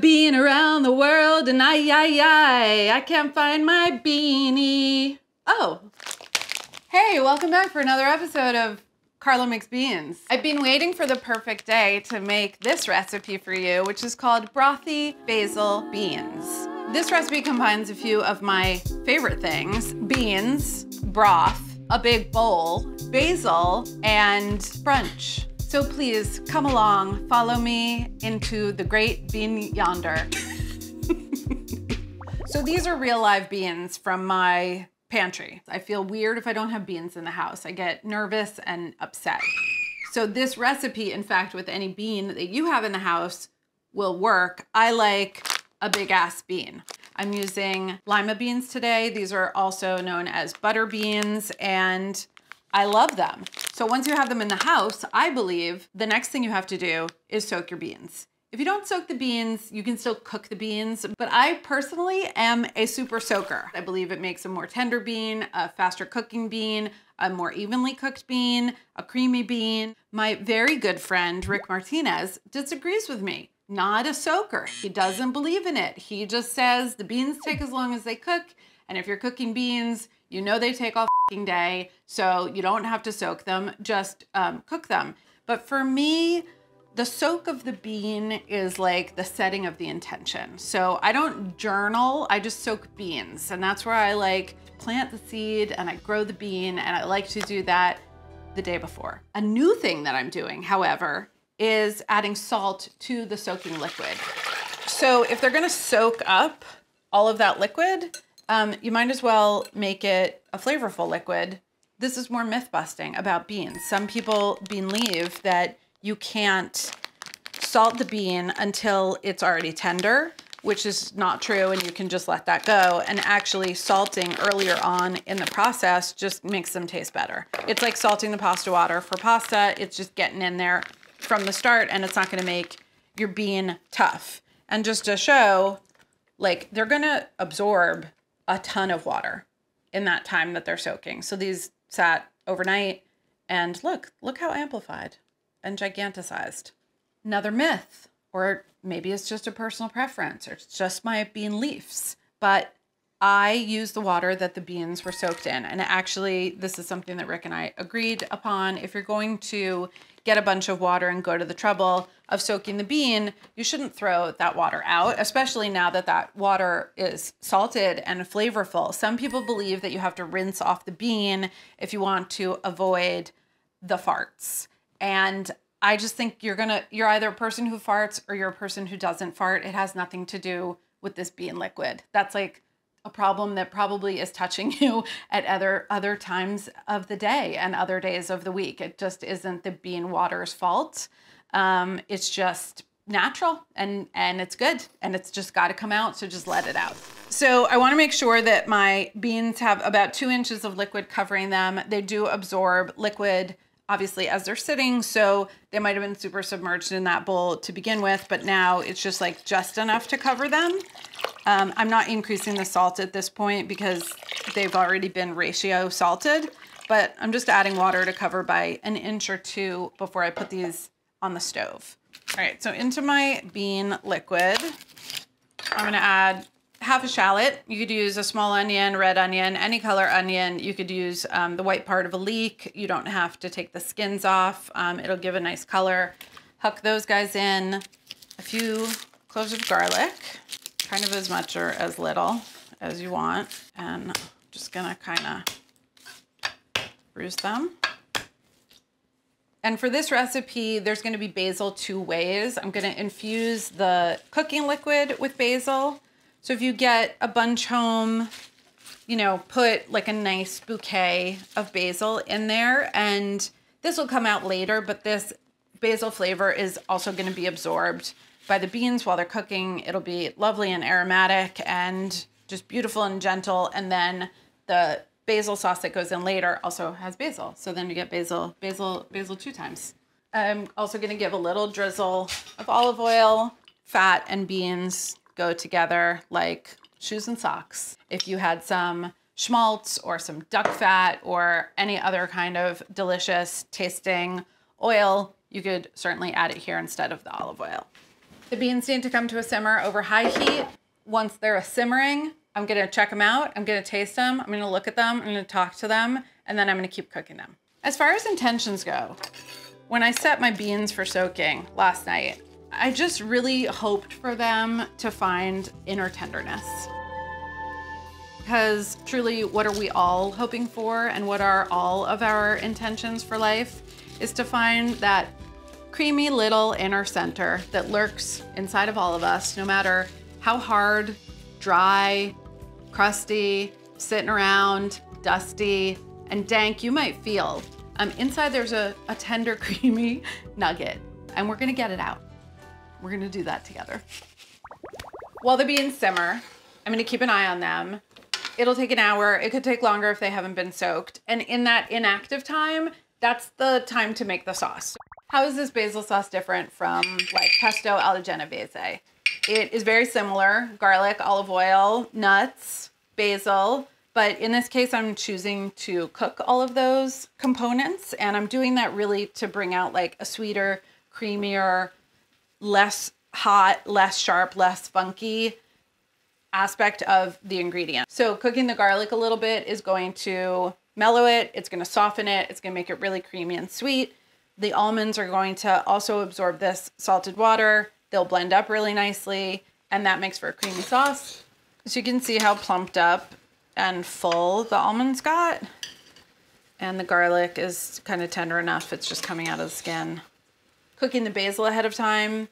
Being around the world and I can't find my beanie. Oh, hey, welcome back for another episode of Carla Makes Beans. I've been waiting for the perfect day to make this recipe for you, which is called brothy basil beans. This recipe combines a few of my favorite things: beans, broth, a big bowl, basil, and brunch. So please come along, follow me into the great bean yonder. So these are real live beans from my pantry. I feel weird if I don't have beans in the house. I get nervous and upset. So this recipe, in fact, with any bean that you have in the house will work. I like a big ass bean. I'm using lima beans today. These are also known as butter beans, and I love them. So once you have them in the house, I believe the next thing you have to do is soak your beans. If you don't soak the beans, you can still cook the beans, but I personally am a super soaker. I believe it makes a more tender bean, a faster cooking bean, a more evenly cooked bean, a creamy bean. My very good friend, Rick Martinez, disagrees with me. Not a soaker. He doesn't believe in it. He just says the beans take as long as they cook, and if you're cooking beans, you know they take all day, so you don't have to soak them, just cook them. But for me, the soak of the bean is like the setting of the intention. So I don't journal, I just soak beans. And that's where I like plant the seed and I grow the bean, and I like to do that the day before. A new thing that I'm doing, however, is adding salt to the soaking liquid. So if they're gonna soak up all of that liquid, you might as well make it a flavorful liquid. This is more myth busting about beans. Some people believe that you can't salt the bean until it's already tender, which is not true, and you can just let that go. And actually salting earlier on in the process just makes them taste better. It's like salting the pasta water for pasta. It's just getting in there from the start, and it's not gonna make your bean tough. And just to show, like, they're gonna absorb a ton of water in that time that they're soaking. So these sat overnight, and look how amplified and giganticized. Another myth, or maybe it's just a personal preference, or it's just my bean leaves, but I use the water that the beans were soaked in. And actually, this is something that Rick and I agreed upon. If you're going to get a bunch of water and go to the trouble of soaking the bean, you shouldn't throw that water out, especially now that that water is salted and flavorful. Some people believe that you have to rinse off the bean if you want to avoid the farts. And I just think you're either a person who farts or you're a person who doesn't fart. It has nothing to do with this bean liquid. That's like a problem that probably is touching you at other times of the day and other days of the week. It just isn't the bean water's fault. It's just natural, and it's good, and it's just gotta come out, so just let it out. So I wanna make sure that my beans have about 2 inches of liquid covering them. They do absorb liquid, obviously, as they're sitting, so they might've been super submerged in that bowl to begin with, but now it's just like just enough to cover them. I'm not increasing the salt at this point because they've already been ratio salted, but I'm just adding water to cover by an inch or two before I put these on the stove. All right, so into my bean liquid, I'm gonna add half a shallot. You could use a small onion, red onion, any color onion. You could use the white part of a leek. You don't have to take the skins off. It'll give a nice color. Huck those guys in. A few cloves of garlic. Kind of as much or as little as you want. And I'm just gonna kind of bruise them. And for this recipe, there's gonna be basil two ways. I'm gonna infuse the cooking liquid with basil. So if you get a bunch home, you know, put like a nice bouquet of basil in there, and this will come out later, but this basil flavor is also gonna be absorbed by the beans while they're cooking. It'll be lovely and aromatic and just beautiful and gentle. And then the basil sauce that goes in later also has basil. So then you get basil, basil, basil two times. I'm also gonna give a little drizzle of olive oil. Fat and beans go together like shoes and socks. If you had some schmaltz or some duck fat or any other kind of delicious tasting oil, you could certainly add it here instead of the olive oil. The beans need to come to a simmer over high heat. Once they're simmering, I'm gonna check them out. I'm gonna taste them. I'm gonna look at them. I'm gonna talk to them. And then I'm gonna keep cooking them. As far as intentions go, when I set my beans for soaking last night, I just really hoped for them to find inner tenderness. Because truly, what are we all hoping for, and what are all of our intentions for life, is to find that creamy little inner center that lurks inside of all of us, no matter how hard, dry, crusty, sitting around, dusty, and dank you might feel. Inside there's a tender, creamy nugget, and we're gonna get it out. We're gonna do that together. While the beans simmer, I'm gonna keep an eye on them. It'll take an hour. It could take longer if they haven't been soaked. And in that inactive time, that's the time to make the sauce. How is this basil sauce different from like pesto alla genovese? It is very similar: garlic, olive oil, nuts, basil. But in this case, I'm choosing to cook all of those components. And I'm doing that really to bring out like a sweeter, creamier, less hot, less sharp, less funky aspect of the ingredient. So cooking the garlic a little bit is going to mellow it. It's going to soften it. It's going to make it really creamy and sweet. The almonds are going to also absorb this salted water. They'll blend up really nicely. And that makes for a creamy sauce. So you can see how plumped up and full the almonds got, and the garlic is kind of tender enough. It's just coming out of the skin. Cooking the basil ahead of time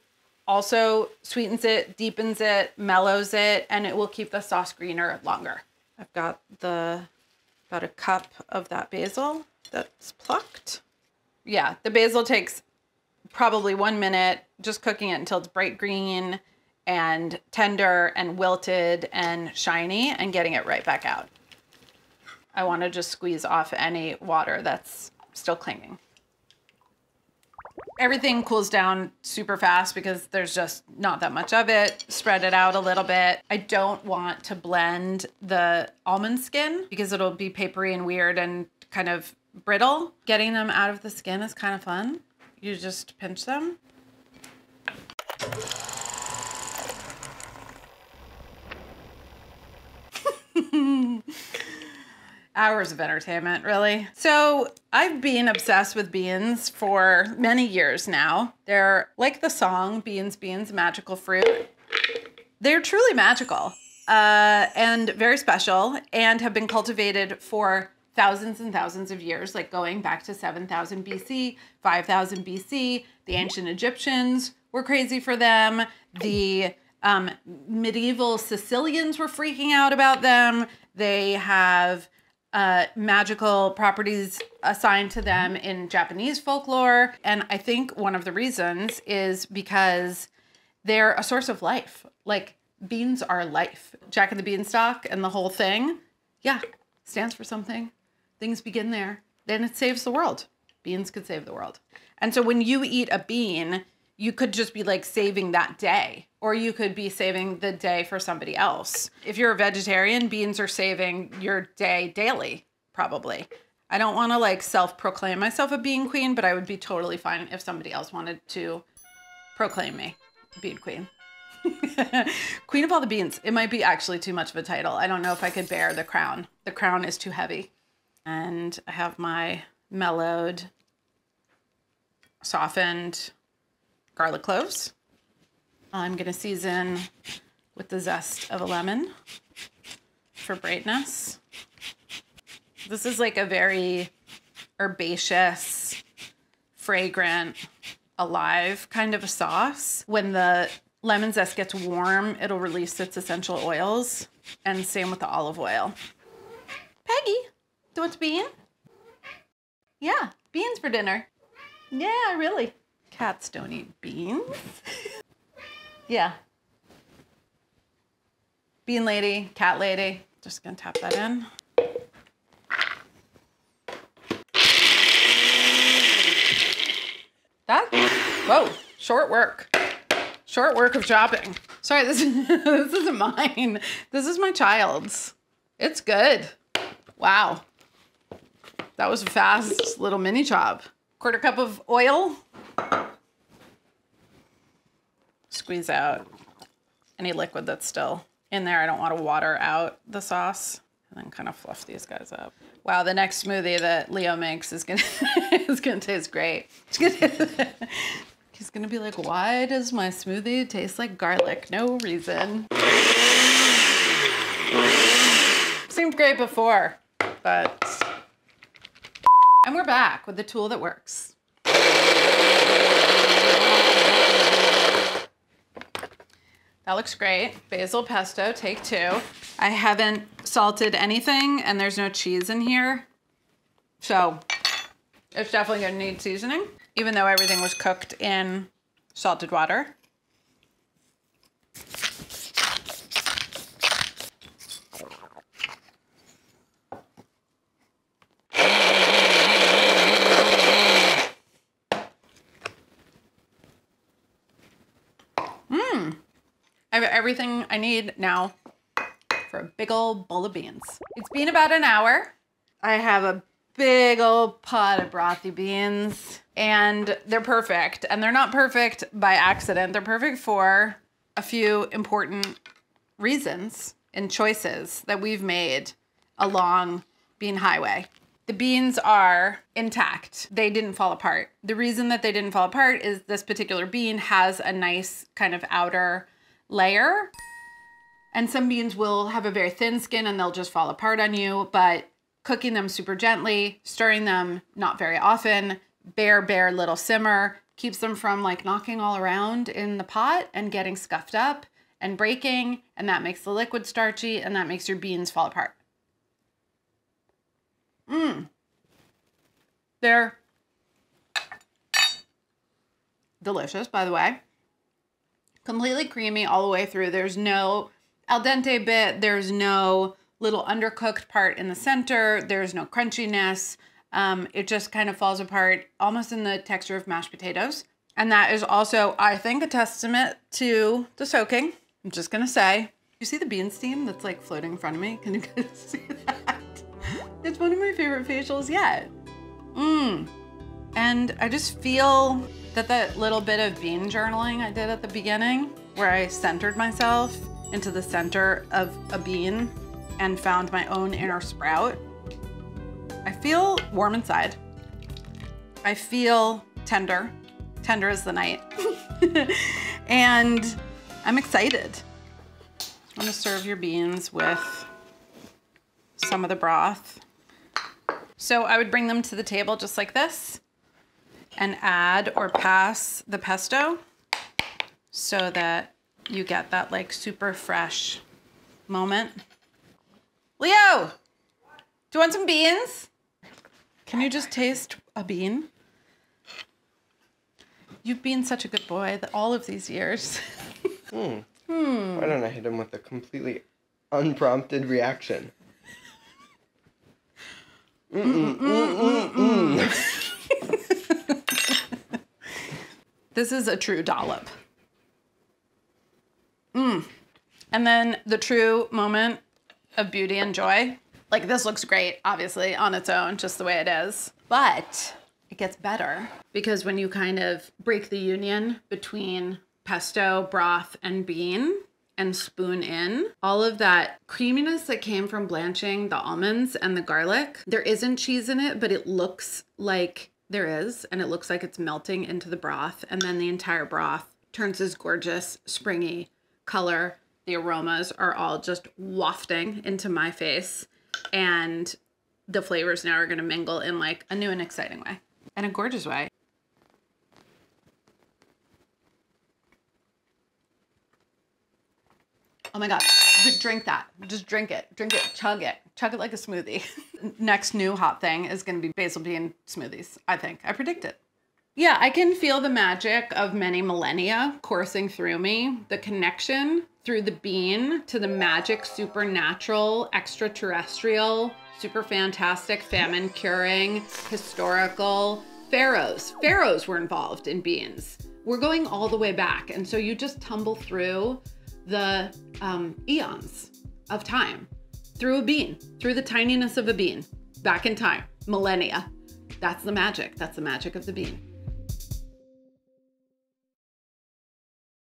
also sweetens it, deepens it, mellows it, and it will keep the sauce greener longer. I've got about a cup of that basil that's plucked. Yeah, the basil takes probably 1 minute, just cooking it until it's bright green and tender and wilted and shiny, and getting it right back out. I want to just squeeze off any water that's still clinging. Everything cools down super fast because there's just not that much of it. Spread it out a little bit. I don't want to blend the almond skin because it'll be papery and weird and kind of brittle. Getting them out of the skin is kind of fun. You just pinch them. Hours of entertainment, really. So I've been obsessed with beans for many years now. They're like the song, Beans, Beans, Magical Fruit. They're truly magical and very special, and have been cultivated for thousands and thousands of years, like going back to 7,000 BC, 5,000 BC. The ancient Egyptians were crazy for them. The medieval Sicilians were freaking out about them. They have magical properties assigned to them in Japanese folklore. And I think one of the reasons is because they're a source of life. Like, beans are life. Jack and the Beanstalk and the whole thing, yeah, stands for something. Things begin there. Then it saves the world. Beans could save the world. And so when you eat a bean, you could just be like saving that day, or you could be saving the day for somebody else. If you're a vegetarian, beans are saving your day daily, probably. I don't want to like self-proclaim myself a bean queen, but I would be totally fine if somebody else wanted to proclaim me bean queen. Queen of all the beans. It might be actually too much of a title. I don't know if I could bear the crown. The crown is too heavy. And I have my mellowed, softened garlic cloves. I'm gonna season with the zest of a lemon for brightness. This is like a very herbaceous, fragrant, alive kind of a sauce. When the lemon zest gets warm, it'll release its essential oils, and same with the olive oil. Peggy, do you want a bean? Yeah, beans for dinner. Yeah, really. Cats don't eat beans. Yeah. Bean lady, cat lady. Just gonna tap that in. Whoa, short work. Short work of chopping. Sorry, this isn't mine. This is my child's. It's good. Wow. That was a fast little mini chop. Quarter cup of oil. squeeze out any liquid that's still in there. I don't want to water out the sauce. And then kind of fluff these guys up. Wow, the next smoothie that Leo makes is gonna is gonna taste great. He's gonna be like, why does my smoothie taste like garlic? No reason. Seemed great before, but. And we're back with the tool that works. That looks great. Basil pesto, take two. I haven't salted anything and there's no cheese in here. So it's definitely gonna need seasoning, even though everything was cooked in salted water. I have everything I need now for a big old bowl of beans. It's been about an hour. I have a big old pot of brothy beans and they're perfect. And they're not perfect by accident. They're perfect for a few important reasons and choices that we've made along Bean Highway. The beans are intact. They didn't fall apart. The reason that they didn't fall apart is this particular bean has a nice kind of outer layer, and some beans will have a very thin skin and they'll just fall apart on you, but cooking them super gently, stirring them not very often, bare little simmer, keeps them from like knocking all around in the pot and getting scuffed up and breaking, and that makes the liquid starchy and that makes your beans fall apart. They're delicious, by the way. Completely creamy all the way through. There's no al dente bit. There's no little undercooked part in the center. There's no crunchiness. It just kind of falls apart almost in the texture of mashed potatoes. And that is also, I think, a testament to the soaking. I'm just gonna say, you see the bean steam that's like floating in front of me? Can you guys see that? It's one of my favorite facials yet. And I just feel that little bit of bean journaling I did at the beginning, where I centered myself into the center of a bean and found my own inner sprout. I feel warm inside. I feel tender. Tender as the night. And I'm excited. I'm gonna serve your beans with some of the broth. So I would bring them to the table just like this and add or pass the pesto so that you get that like super fresh moment. Leo, do you want some beans? Can you just taste a bean? You've been such a good boy all of these years. Why don't I hit him with a completely unprompted reaction? This is a true dollop. And then the true moment of beauty and joy. Like, this looks great, obviously, on its own, just the way it is. But it gets better because when you kind of break the union between pesto, broth, and bean and spoon in, all of that creaminess that came from blanching the almonds and the garlic, there isn't cheese in it, but it looks like there is, and it looks like it's melting into the broth, and then the entire broth turns this gorgeous springy color. The aromas are all just wafting into my face, and the flavors now are gonna mingle in like a new and exciting way, and a gorgeous way. Oh my God, you could drink that. Just drink it, chug it like a smoothie. Next new hot thing is gonna be basil bean smoothies, I think. I predict it. Yeah, I can feel the magic of many millennia coursing through me. The connection through the bean to the magic, supernatural, extraterrestrial, super fantastic, famine curing, historical. Pharaohs were involved in beans. We're going all the way back. And so you just tumble through the eons of time through a bean, through the tininess of a bean, back in time, millennia. That's the magic of the bean.